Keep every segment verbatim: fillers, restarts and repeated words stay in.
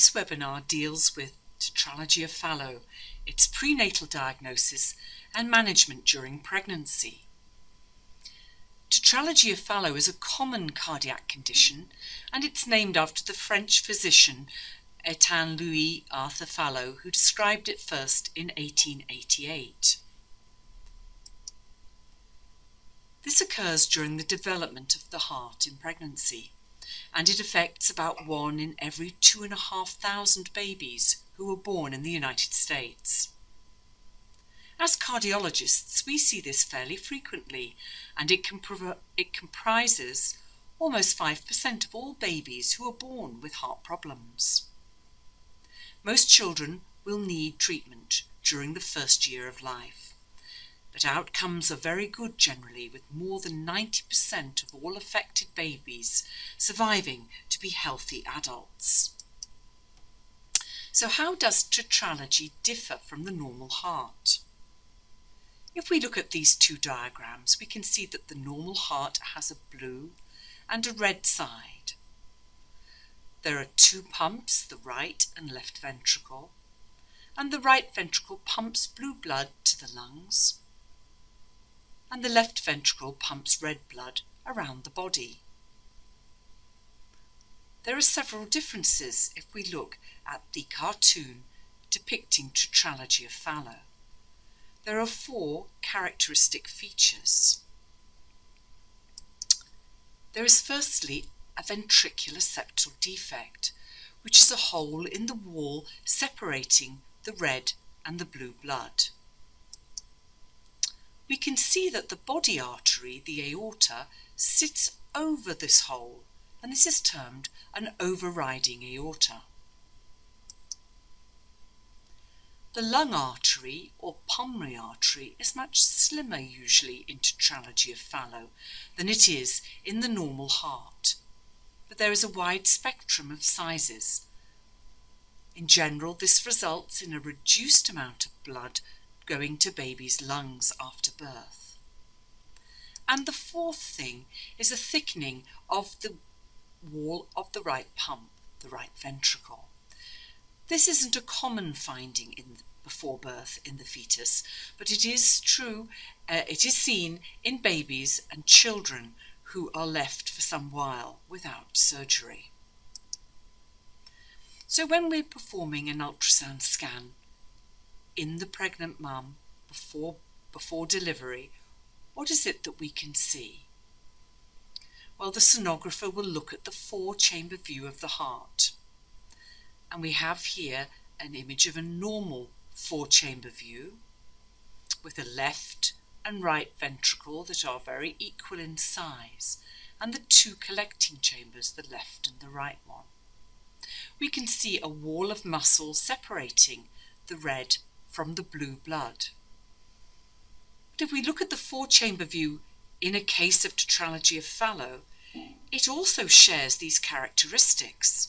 This webinar deals with tetralogy of Fallot, its prenatal diagnosis and management during pregnancy. Tetralogy of Fallot is a common cardiac condition and it's named after the French physician Etienne-Louis Arthur Fallot, who described it first in eighteen eighty-eight. This occurs during the development of the heart in pregnancy, and it affects about one in every two and a half thousand babies who are born in the United States. As cardiologists, we see this fairly frequently, and it, compr it comprises almost five percent of all babies who are born with heart problems. Most children will need treatment during the first year of life, but outcomes are very good generally, with more than ninety percent of all affected babies surviving to be healthy adults. So how does tetralogy differ from the normal heart? If we look at these two diagrams, we can see that the normal heart has a blue and a red side. There are two pumps, the right and left ventricle, and the right ventricle pumps blue blood to the lungs, and the left ventricle pumps red blood around the body. There are several differences if we look at the cartoon depicting tetralogy of Fallot. There are four characteristic features. There is firstly a ventricular septal defect, which is a hole in the wall separating the red and the blue blood. We can see that the body artery, the aorta, sits over this hole, and this is termed an overriding aorta. The lung artery, or pulmonary artery, is much slimmer usually in tetralogy of Fallot than it is in the normal heart, but there is a wide spectrum of sizes. In general, this results in a reduced amount of blood going to babies' lungs after birth. And the fourth thing is a thickening of the wall of the right pump, the right ventricle. This isn't a common finding in the, before birth in the fetus, but it is true, uh, it is seen in babies and children who are left for some while without surgery. So when we're performing an ultrasound scan in the pregnant mum before, before delivery, what is it that we can see? Well, the sonographer will look at the four-chamber view of the heart. And we have here an image of a normal four-chamber view with a left and right ventricle that are very equal in size, and the two collecting chambers, the left and the right one. We can see a wall of muscle separating the red from the blue blood. But if we look at the four-chamber view in a case of tetralogy of Fallot, it also shares these characteristics.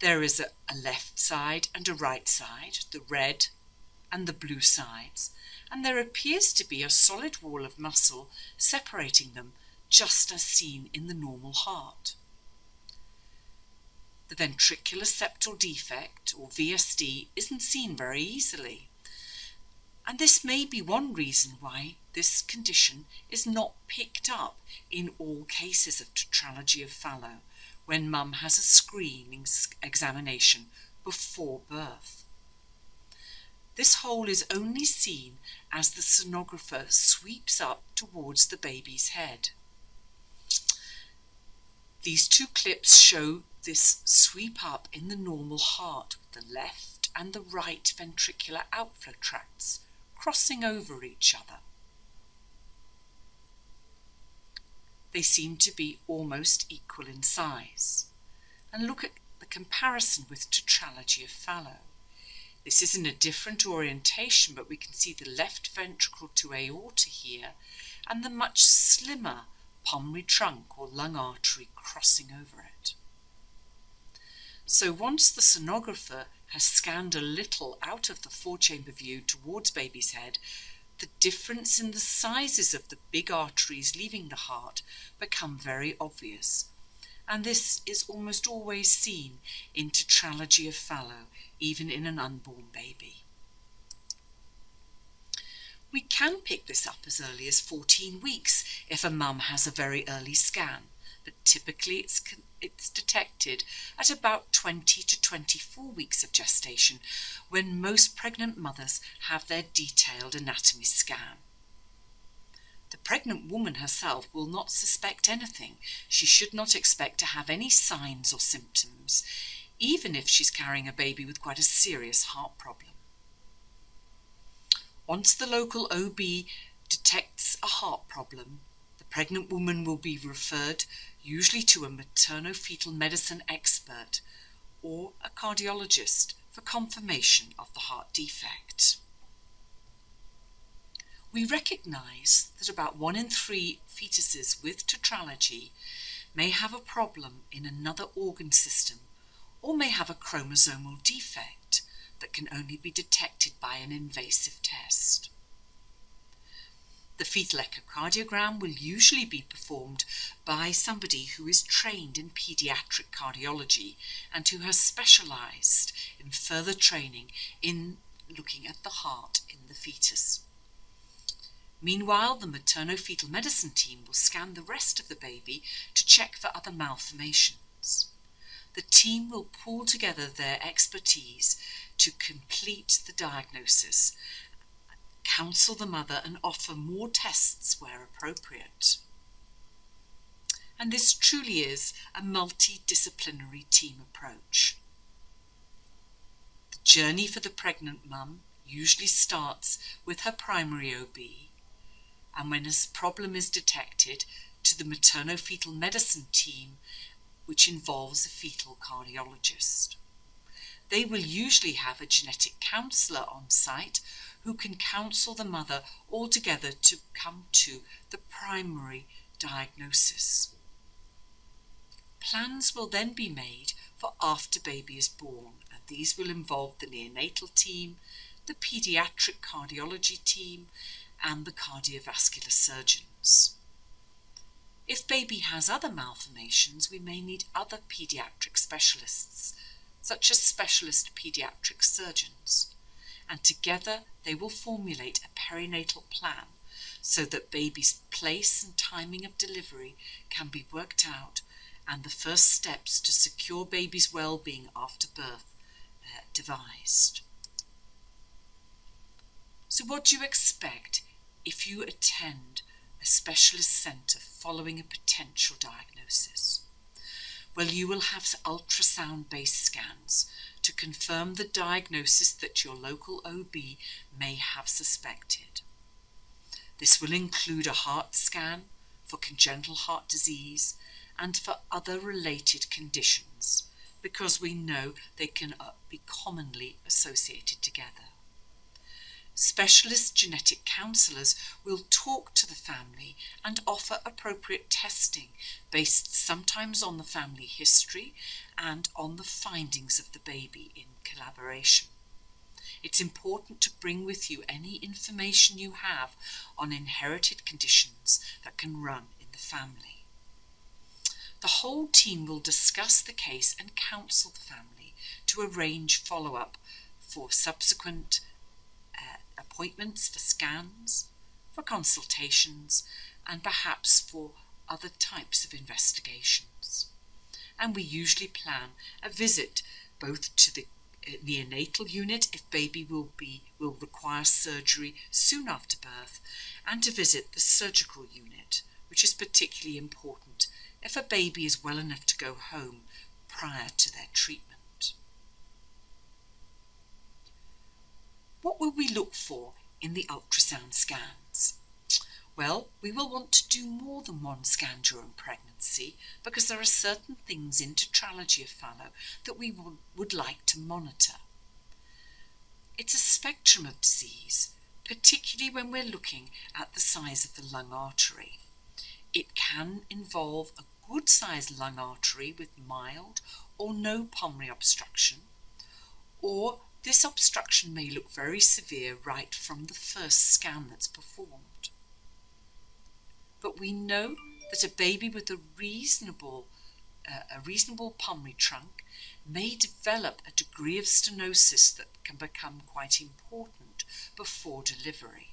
There is a, a left side and a right side, the red and the blue sides, and there appears to be a solid wall of muscle separating them, just as seen in the normal heart. The ventricular septal defect, or V S D, isn't seen very easily, and this may be one reason why this condition is not picked up in all cases of tetralogy of Fallot when mum has a screening examination before birth. This hole is only seen as the sonographer sweeps up towards the baby's head. These two clips show this sweep up in the normal heart, with the left and the right ventricular outflow tracts crossing over each other. They seem to be almost equal in size. And look at the comparison with tetralogy of Fallot. This is in a different orientation, but we can see the left ventricle to aorta here and the much slimmer pulmonary trunk or lung artery crossing over it. So once the sonographer has scanned a little out of the four-chamber view towards baby's head, the difference in the sizes of the big arteries leaving the heart become very obvious, and this is almost always seen in tetralogy of Fallot, even in an unborn baby. We can pick this up as early as fourteen weeks if a mum has a very early scan, but typically it's, it's detected at about twenty to twenty-four weeks of gestation, when most pregnant mothers have their detailed anatomy scan. The pregnant woman herself will not suspect anything. She should not expect to have any signs or symptoms, even if she's carrying a baby with quite a serious heart problem. Once the local O B detects a heart problem, the pregnant woman will be referred usually to a maternofetal medicine expert or a cardiologist for confirmation of the heart defect. We recognise that about one in three fetuses with tetralogy may have a problem in another organ system or may have a chromosomal defect that can only be detected by an invasive test. The fetal echocardiogram will usually be performed by somebody who is trained in paediatric cardiology and who has specialised in further training in looking at the heart in the fetus. Meanwhile, the maternofetal medicine team will scan the rest of the baby to check for other malformations. The team will pull together their expertise to complete the diagnosis, counsel the mother and offer more tests where appropriate. And this truly is a multidisciplinary team approach. The journey for the pregnant mum usually starts with her primary O B, and when a problem is detected, to the maternofetal medicine team, which involves a fetal cardiologist. They will usually have a genetic counsellor on site who can counsel the mother altogether to come to the primary diagnosis. Plans will then be made for after baby is born, and these will involve the neonatal team, the paediatric cardiology team, and the cardiovascular surgeons. If baby has other malformations, we may need other paediatric specialists, such as specialist paediatric surgeons, and together they will formulate a perinatal plan so that baby's place and timing of delivery can be worked out, and the first steps to secure baby's well-being after birth uh, devised. So what do you expect if you attend a specialist centre following a potential diagnosis? Well, you will have ultrasound-based scans to confirm the diagnosis that your local O B may have suspected. This will include a heart scan for congenital heart disease and for other related conditions, because we know they can be commonly associated together. Specialist genetic counsellors will talk to the family and offer appropriate testing based sometimes on the family history and on the findings of the baby in collaboration. It's important to bring with you any information you have on inherited conditions that can run in the family. The whole team will discuss the case and counsel the family to arrange follow-up for subsequent appointments for scans, for consultations, and perhaps for other types of investigations. And we usually plan a visit both to the neonatal unit if baby will be will require surgery soon after birth, and to visit the surgical unit, which is particularly important if a baby is well enough to go home prior to their treatment. What will we look for in the ultrasound scans? Well, we will want to do more than one scan during pregnancy, because there are certain things in tetralogy of Fallot that we would like to monitor. It's a spectrum of disease, particularly when we're looking at the size of the lung artery. It can involve a good-sized lung artery with mild or no pulmonary obstruction, or this obstruction may look very severe right from the first scan that's performed. But we know that a baby with a reasonable a reasonable pulmonary trunk may develop a degree of stenosis that can become quite important before delivery.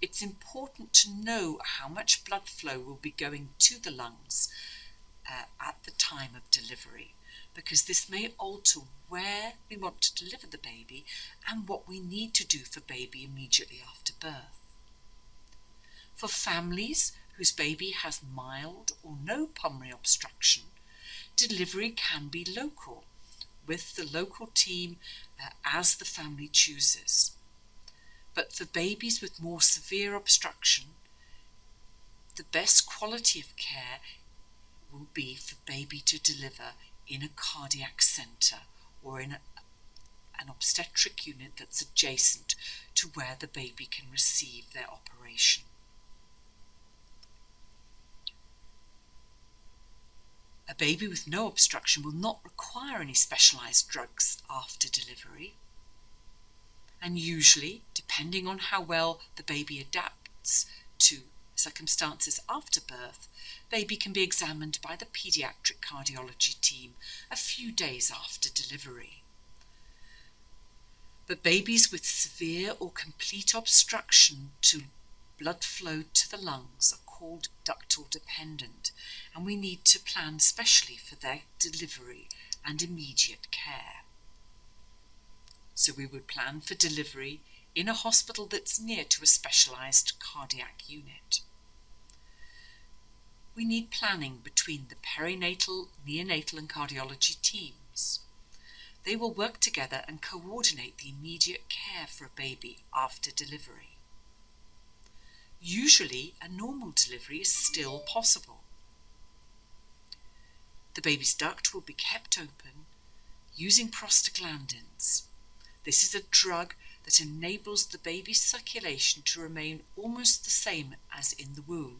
It's important to know how much blood flow will be going to the lungs uh, at the time of delivery, because this may alter where we want to deliver the baby and what we need to do for baby immediately after birth. For families whose baby has mild or no pulmonary obstruction, delivery can be local, with the local team uh, as the family chooses. But for babies with more severe obstruction, the best quality of care will be for baby to deliver in a cardiac centre or in a, an obstetric unit that's adjacent to where the baby can receive their operation. A baby with no obstruction will not require any specialised drugs after delivery. And usually, depending on how well the baby adapts to circumstances after birth, baby can be examined by the paediatric cardiology team a few days after delivery. But babies with severe or complete obstruction to blood flow to the lungs are called ductal dependent, and we need to plan specially for their delivery and immediate care. So we would plan for delivery in a hospital that's near to a specialised cardiac unit. We need planning between the perinatal, neonatal and cardiology teams. They will work together and coordinate the immediate care for a baby after delivery. Usually, a normal delivery is still possible. The baby's duct will be kept open using prostaglandins. This is a drug that enables the baby's circulation to remain almost the same as in the womb.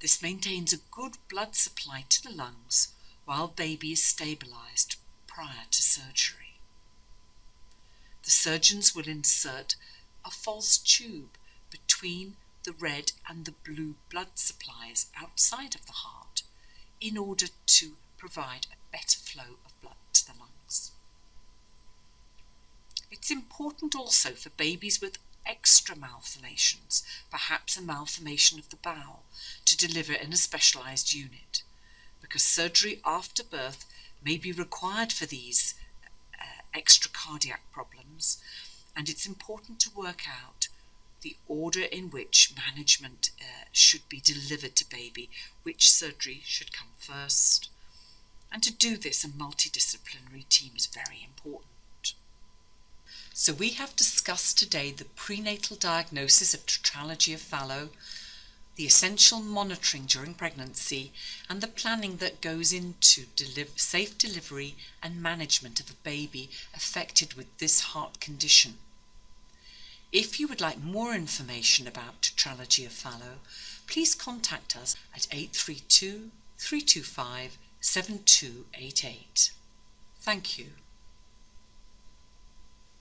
This maintains a good blood supply to the lungs while baby is stabilised prior to surgery. The surgeons will insert a false tube between the red and the blue blood supplies outside of the heart in order to provide a better flow of blood to the lungs. It's important also for babies with extra malformations, perhaps a malformation of the bowel, to deliver in a specialised unit, because surgery after birth may be required for these uh, extra cardiac problems, and it's important to work out the order in which management uh, should be delivered to baby, which surgery should come first. And to do this, a multidisciplinary team is very important. So we have discussed today the prenatal diagnosis of tetralogy of Fallot, the essential monitoring during pregnancy, and the planning that goes into deliver, safe delivery and management of a baby affected with this heart condition. If you would like more information about tetralogy of Fallot, please contact us at eight three two, three two five, seven two eight eight. Thank you.